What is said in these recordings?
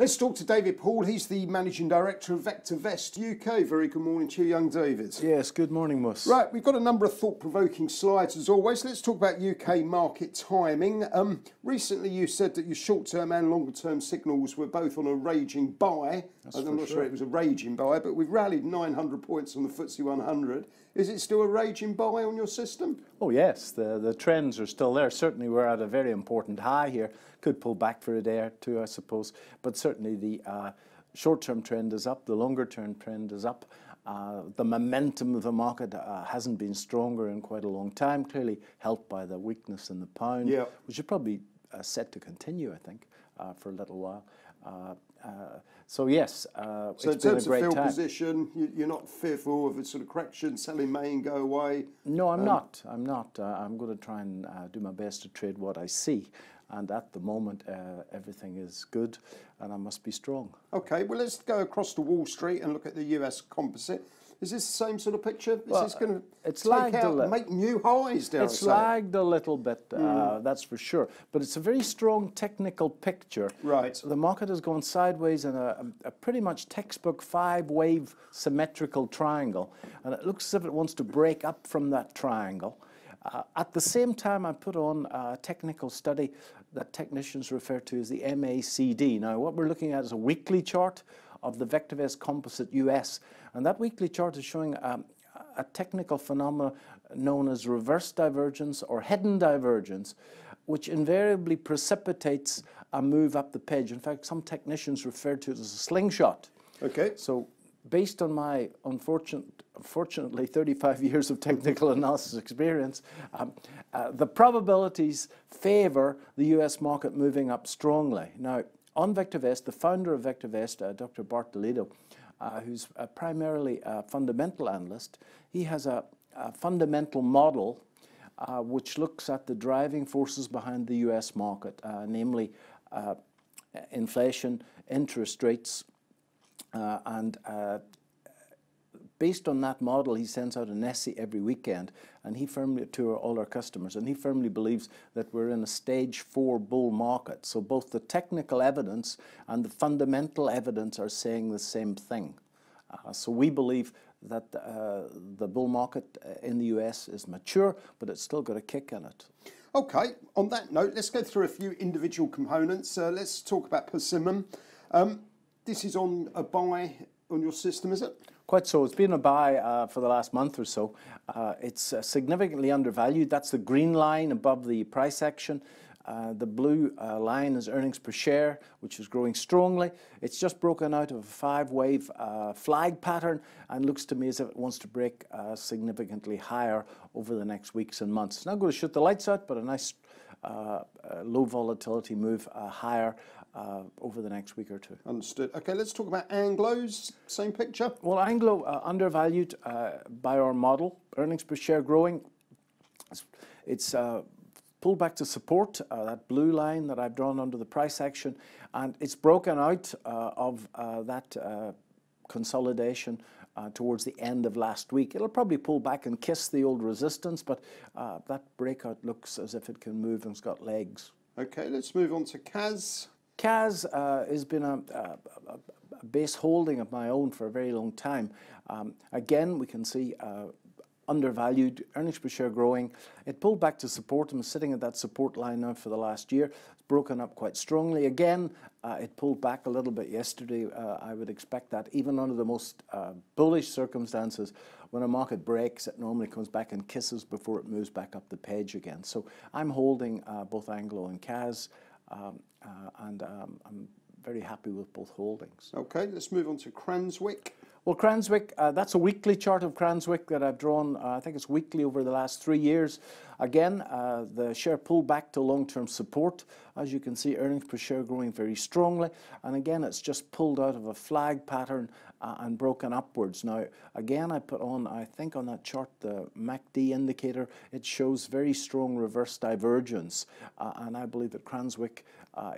Let's talk to David Paul. He's the Managing Director of VectorVest UK. Very good morning to you, young David. Yes, good morning, Mus. Right, we've got a number of thought-provoking slides, as always. Let's talk about UK market timing. Recently, you said that your short-term and longer-term signals were both on a raging buy. I'm not sure it was a raging buy, but we've rallied 900 points on the FTSE 100. Is it still a raging buy on your system? Oh, yes. The trends are still there. Certainly, we're at a very important high here. Could pull back for a day or two, I suppose. But certainly, the short-term trend is up. The longer-term trend is up. The momentum of the market hasn't been stronger in quite a long time, clearly helped by the weakness in the pound, which is probably set to continue, I think, for a little while. So yes, so in terms of fill position, you're not fearful of a sort of correction, selling may and go away? No, I'm not. I'm not. I'm going to try and do my best to trade what I see. And at the moment, everything is good, and I must be strong. Okay, well, let's go across to Wall Street and look at the US composite. Is this the same sort of picture? Is this going to make new highs down? It's lagged a little bit, that's for sure. But it's a very strong technical picture. Right. So the market has gone sideways in a pretty much textbook five-wave symmetrical triangle. And it looks as if it wants to break up from that triangle. At the same time, I put on a technical study that technicians refer to as the MACD. Now, what we're looking at is a weekly chart of the VectorVest Composite US. And that weekly chart is showing a technical phenomena known as reverse divergence or hidden divergence, which invariably precipitates a move up the page. In fact, some technicians refer to it as a slingshot. Okay. So based on my unfortunately 35 years of technical analysis experience, the probabilities favor the US market moving up strongly. Now, on VectorVest, the founder of VectorVest, Dr. Bart Toledo, who's primarily a fundamental analyst, he has a fundamental model which looks at the driving forces behind the US market, namely inflation, interest rates, and based on that model, he sends out an essay every weekend, and he firmly to all our customers, and he firmly believes that we're in a stage 4 bull market. So both the technical evidence and the fundamental evidence are saying the same thing. So we believe that the bull market in the US is mature, but it's still got a kick in it. Okay, on that note, let's go through a few individual components. Let's talk about Persimmon. This is on a buy on your system, is it? Quite so. It's been a buy for the last month or so. It's significantly undervalued. That's the green line above the price action. The blue line is earnings per share, which is growing strongly. It's just broken out of a five-wave flag pattern and looks to me as if it wants to break significantly higher over the next weeks and months. It's not going to shoot the lights out, but a nice low volatility move higher over the next week or two. Understood. Okay, let's talk about Anglo's. Same picture? Well, Anglo undervalued by our model. Earnings per share growing. It's pulled back to support, that blue line that I've drawn under the price action, and it's broken out of that consolidation towards the end of last week. It'll probably pull back and kiss the old resistance, but that breakout looks as if it can move and it's got legs. Okay, let's move on to Kaz. Kaz has been a base holding of my own for a very long time. Again, we can see undervalued, earnings per share growing. It pulled back to support and was sitting at that support line now for the last year. It's broken up quite strongly. Again, it pulled back a little bit yesterday. I would expect that even under the most bullish circumstances, when a market breaks, it normally comes back and kisses before it moves back up the page again. So I'm holding both Anglo and Kaz. I'm very happy with both holdings. Okay, let's move on to Cranswick. Well, Cranswick, that's a weekly chart of Cranswick that I've drawn. I think it's weekly over the last 3 years. Again, the share pulled back to long-term support. As you can see, earnings per share growing very strongly. And again, it's just pulled out of a flag pattern and broken upwards. Now, again, I put on, I think on that chart, the MACD indicator. It shows very strong reverse divergence. And I believe that Cranswick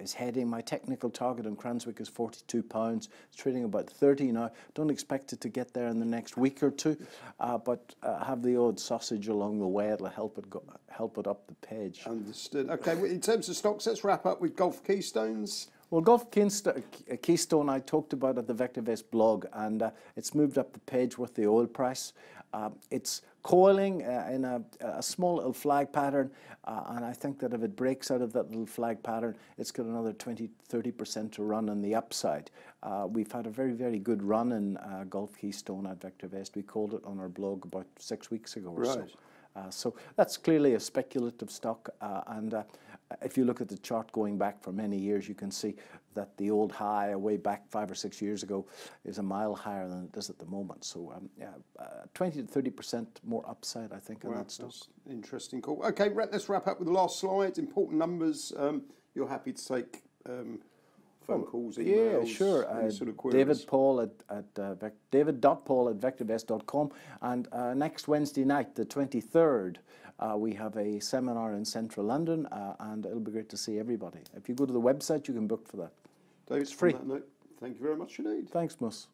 is heading. My technical target on Cranswick is £42. It's trading about 30 now. Don't expect it to get there in the next week or two, but have the odd sausage along the way. It'll help it go. Help it up the page. Understood. Okay, in terms of stocks, let's wrap up with Gulf Keystones. Well, Gulf Keystone I talked about at the VectorVest blog, and it's moved up the page with the oil price. It's coiling in a small little flag pattern, and I think that if it breaks out of that little flag pattern, it's got another 20–30% to run on the upside. We've had a very, very good run in Gulf Keystone at VectorVest. We called it on our blog about 6 weeks ago or so. So that's clearly a speculative stock, and if you look at the chart going back for many years, you can see that the old high way back 5 or 6 years ago is a mile higher than it is at the moment. So 20 to 30% more upside, I think, on that stock. Interesting call. Okay, let's wrap up with the last slide. Important numbers. You're happy to take phone calls, emails, sort of queries. David Paul at david.paul@vectorvest.com, and next Wednesday night, the 23rd, we have a seminar in central London, and it'll be great to see everybody. If you go to the website, you can book for that. David, it's free. On that note, thank you very much indeed. Thanks, Mus.